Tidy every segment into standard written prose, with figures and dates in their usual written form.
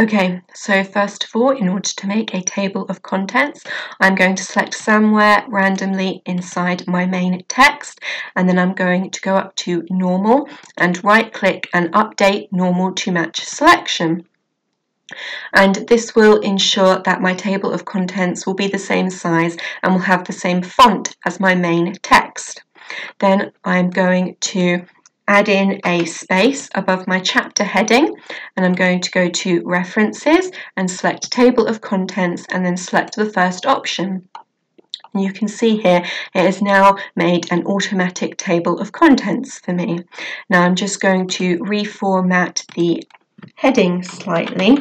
Okay, so first of all, in order to make a table of contents, I'm going to select somewhere randomly inside my main text, and then I'm going to go up to normal and right click and update normal to match selection. And this will ensure that my table of contents will be the same size and will have the same font as my main text. Then I'm going to add in a space above my chapter heading, and I'm going to go to References and select Table of Contents and then select the first option. And you can see here it has now made an automatic table of contents for me. Now I'm just going to reformat the heading slightly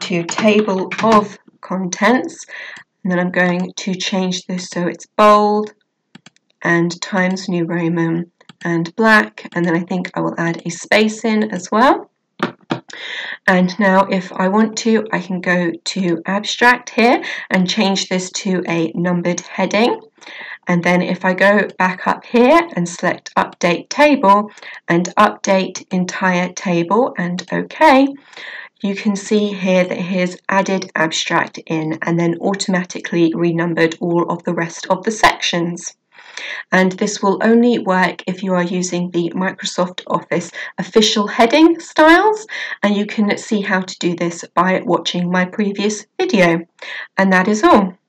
to Table of Contents, and then I'm going to change this so it's bold and Times New Roman and black, and then I think I will add a space in as well. And now if I want to, I can go to abstract here and change this to a numbered heading, and then if I go back up here and select update table and update entire table and OK, you can see here that it has added abstract in and then automatically renumbered all of the rest of the sections. And this will only work if you are using the Microsoft Office official heading styles, and you can see how to do this by watching my previous video. And that is all.